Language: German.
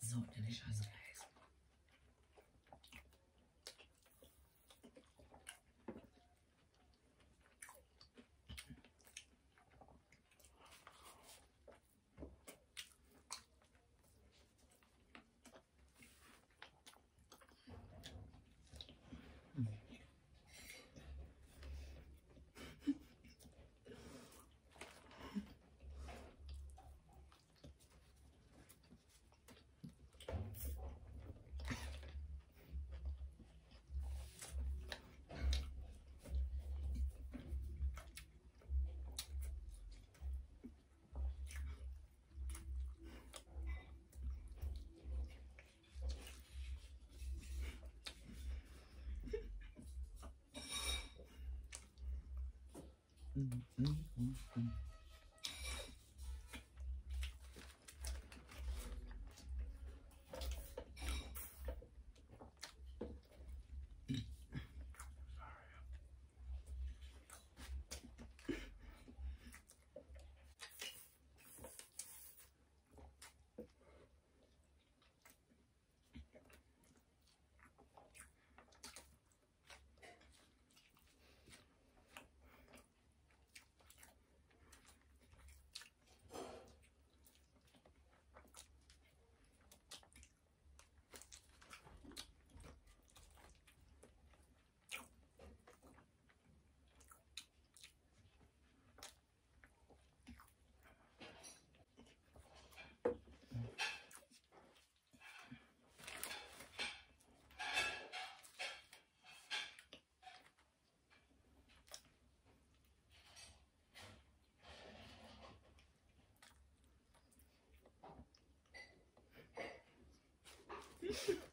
So, der Wäscher ist heiß. Thank you.